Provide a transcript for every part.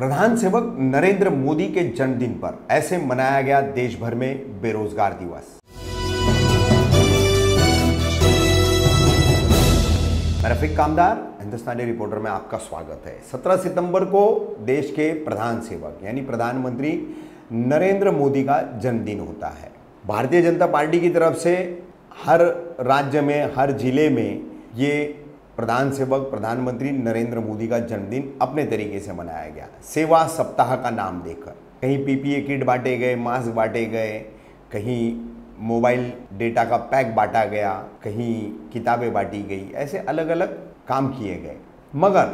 प्रधान सेवक नरेंद्र मोदी के जन्मदिन पर ऐसे मनाया गया देश भर में बेरोजगार दिवस। रफीक कामदार, हिंदुस्तानी रिपोर्टर में आपका स्वागत है। 17 सितंबर को देश के प्रधान सेवक यानी प्रधानमंत्री नरेंद्र मोदी का जन्मदिन होता है। भारतीय जनता पार्टी की तरफ से हर राज्य में, हर जिले में ये प्रधान सेवक प्रधानमंत्री नरेंद्र मोदी का जन्मदिन अपने तरीके से मनाया गया। सेवा सप्ताह का नाम देकर कहीं पीपीई किट बांटे गए, मास्क बांटे गए, कहीं मोबाइल डेटा का पैक बांटा गया, कहीं किताबें बांटी गई, ऐसे अलग अलग काम किए गए। मगर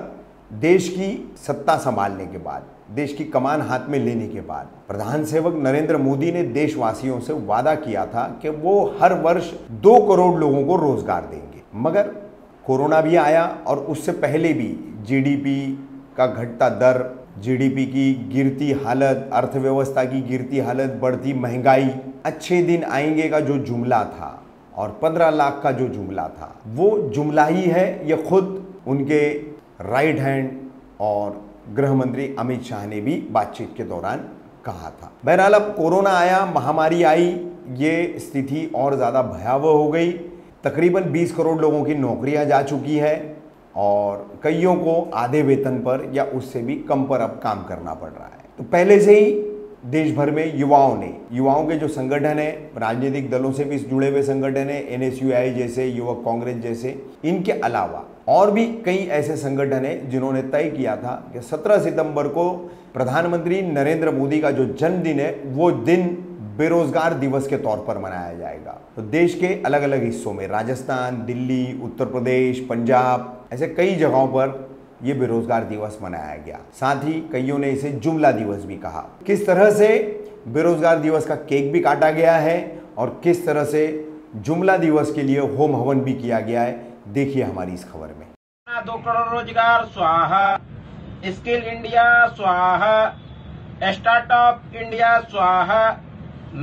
देश की सत्ता संभालने के बाद, देश की कमान हाथ में लेने के बाद प्रधान सेवक नरेंद्र मोदी ने देशवासियों से वादा किया था कि वो हर वर्ष 2 करोड़ लोगों को रोजगार देंगे। मगर कोरोना भी आया और उससे पहले भी जीडीपी का घटता दर, जीडीपी की गिरती हालत, अर्थव्यवस्था की गिरती हालत, बढ़ती महंगाई, अच्छे दिन आएंगे का जो जुमला था और 15 लाख का जो जुमला था वो जुमला ही है। ये खुद उनके राइट हैंड और गृह मंत्री अमित शाह ने भी बातचीत के दौरान कहा था। बहरहाल अब कोरोना आया, महामारी आई, ये स्थिति और ज़्यादा भयावह हो गई। तकरीबन 20 करोड़ लोगों की नौकरियां जा चुकी है और कईयों को आधे वेतन पर या उससे भी कम पर अब काम करना पड़ रहा है। तो पहले से ही देश भर में युवाओं के जो संगठन है, राजनीतिक दलों से भी जुड़े हुए संगठन है, एनएसयूआई जैसे, युवक कांग्रेस जैसे, इनके अलावा और भी कई ऐसे संगठन है जिन्होंने तय किया था कि 17 सितंबर को प्रधानमंत्री नरेंद्र मोदी का जो जन्मदिन है वो दिन बेरोजगार दिवस के तौर पर मनाया जाएगा। तो देश के अलग अलग हिस्सों में, राजस्थान, दिल्ली, उत्तर प्रदेश, पंजाब, ऐसे कई जगहों पर ये बेरोजगार दिवस मनाया गया। साथ ही कईयों ने इसे जुमला दिवस भी कहा। किस तरह से बेरोजगार दिवस का केक भी काटा गया है और किस तरह से जुमला दिवस के लिए होम हवन भी किया गया है, देखिए हमारी इस खबर में। 2 करोड़ रोजगार स्वाहा, स्किल इंडिया स्वाहा, स्टार्टअप इंडिया स्वाहा,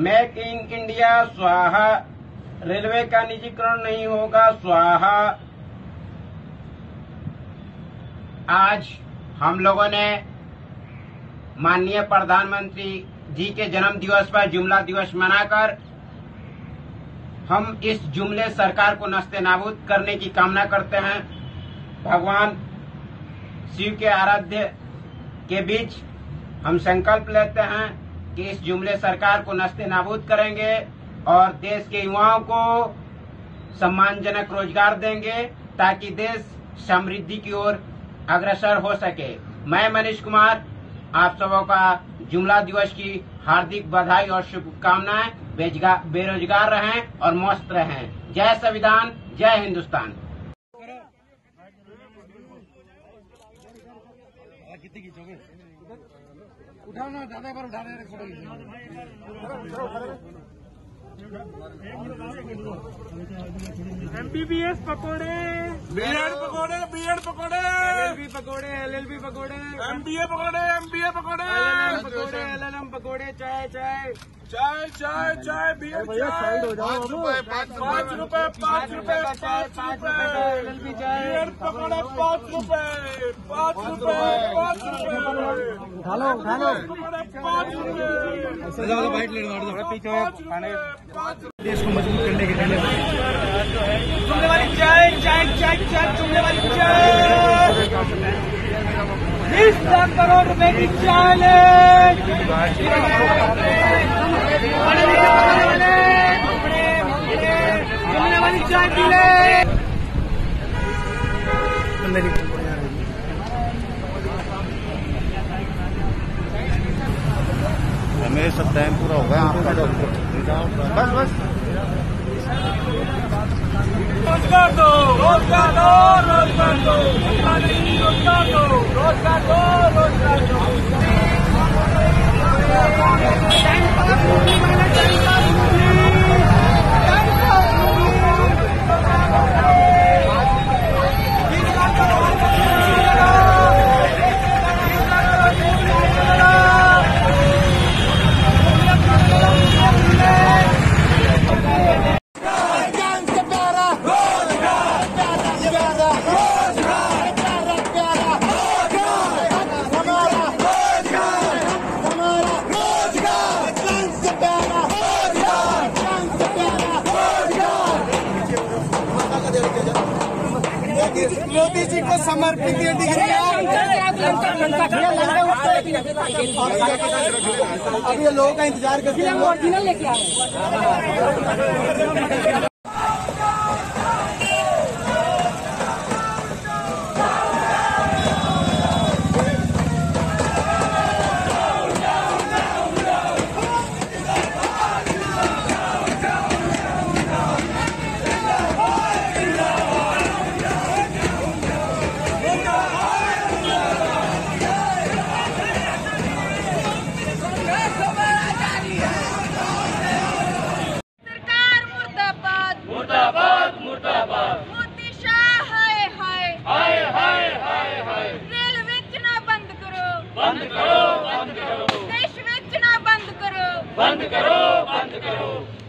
मेक इन इंडिया स्वाहा, रेलवे का निजीकरण नहीं होगा स्वाहा। आज हम लोगों ने माननीय प्रधानमंत्री जी के जन्म दिवस पर जुमला दिवस मनाकर हम इस जुमले सरकार को नस्ते नाबूद करने की कामना करते हैं। भगवान शिव के आराध्य के बीच हम संकल्प लेते हैं कि इस जुमले सरकार को नस्ते नाबूद करेंगे और देश के युवाओं को सम्मानजनक रोजगार देंगे ताकि देश समृद्धि की ओर अग्रसर हो सके। मैं मनीष कुमार, आप सबों का जुमला दिवस की हार्दिक बधाई और शुभकामनाएं। बेरोजगार रहें और मस्त रहें। जय संविधान, जय हिंदुस्तान। MBBS पकोड़े, BEd पकोड़े, LLB पकोड़े, MBA पकोड़े, LLM पकोड़े, चाय, बीयर चाय, ₹5, देश को मजबूत करने के लिए चुनने वाली चाय, चुनने वाली चाय, 20 करोड़ रुपए की चाय लेने वाली चाय पी ले। मेरे सब टाइम पूरा होगा आपका, बस को समर्पित ये डिग्री है। अब ये लोगों का इंतजार करते हैं, ओरिजिनल लेके आ रहे हैं। बंद करो, बंद करो, बंद करो, बंद करो।